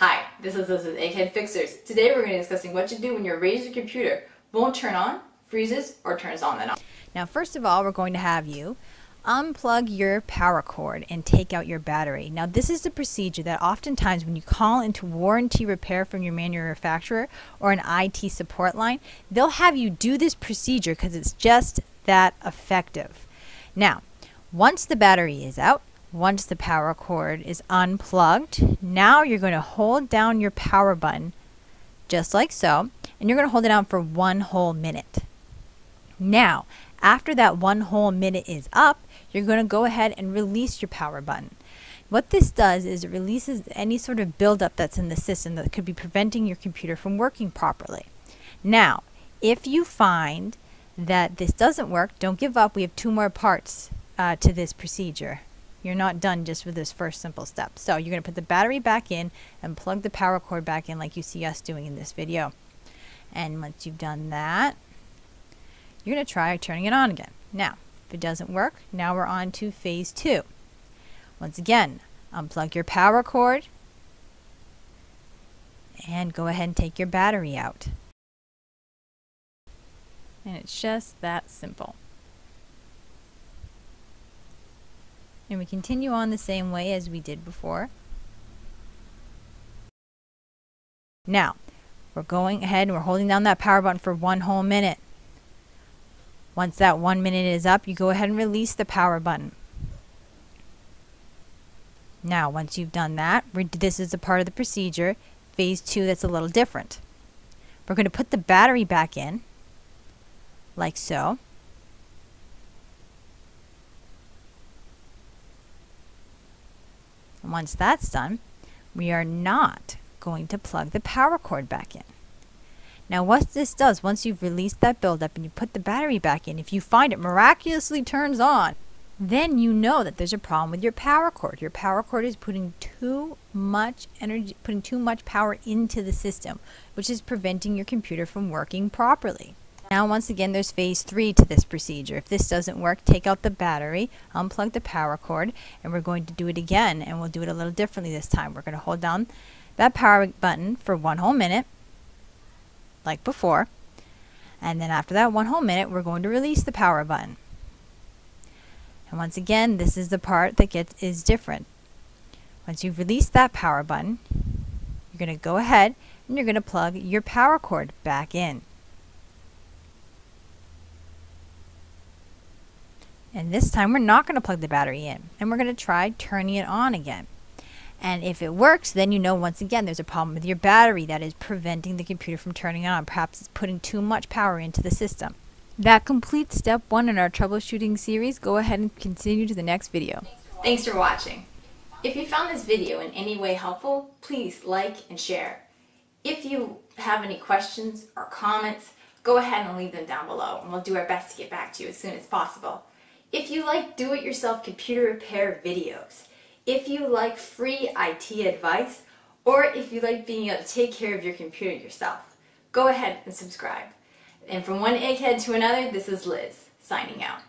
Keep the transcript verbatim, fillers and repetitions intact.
Hi, this is Liz with Egghead Fixers. Today we're going to be discussing what to do when your Razer computer won't turn on, freezes, or turns on and off. Now first of all, we're going to have you unplug your power cord and take out your battery. Now this is the procedure that oftentimes when you call into warranty repair from your manufacturer or an I T support line, they'll have you do this procedure because it's just that effective. Now, once the battery is out, once the power cord is unplugged, now you're going to hold down your power button just like so, and you're going to hold it down for one whole minute. Now, after that one whole minute is up, you're going to go ahead and release your power button. What this does is it releases any sort of buildup that's in the system that could be preventing your computer from working properly. Now, if you find that this doesn't work, don't give up. We have two more parts uh, to this procedure. You're not done just with this first simple step. So you're going to put the battery back in and plug the power cord back in like you see us doing in this video. And once you've done that, you're going to try turning it on again. Now, if it doesn't work, now we're on to phase two. Once again, unplug your power cord and go ahead and take your battery out. And it's just that simple. And we continue on the same way as we did before. Now, we're going ahead and we're holding down that power button for one whole minute. Once that one minute is up, you go ahead and release the power button. Now, once you've done that, this is a part of the procedure, phase two, that's a little different. We're going to put the battery back in, like so. Once that's done, we are not going to plug the power cord back in. Now what this does, once you've released that buildup and you put the battery back in, if you find it miraculously turns on, then you know that there's a problem with your power cord. Your power cord is putting too much energy, putting too much power into the system, which is preventing your computer from working properly. Now once again, there's phase three to this procedure. If this doesn't work, take out the battery, unplug the power cord, and we're going to do it again, and we'll do it a little differently this time. We're going to hold down that power button for one whole minute, like before, and then after that one whole minute, we're going to release the power button. And once again, this is the part that gets is different. Once you've released that power button, you're going to go ahead and you're going to plug your power cord back in. And this time we're not going to plug the battery in, and we're going to try turning it on again. And if it works, then you know once again there's a problem with your battery that is preventing the computer from turning on. Perhaps it's putting too much power into the system. That completes step one in our troubleshooting series. Go ahead and continue to the next video. Thanks for watching. If you found this video in any way helpful, please like and share. If you have any questions or comments, go ahead and leave them down below, and we'll do our best to get back to you as soon as possible. If you like do-it-yourself computer repair videos, if you like free I T advice, or if you like being able to take care of your computer yourself, go ahead and subscribe. And from one egghead to another, this is Liz, signing out.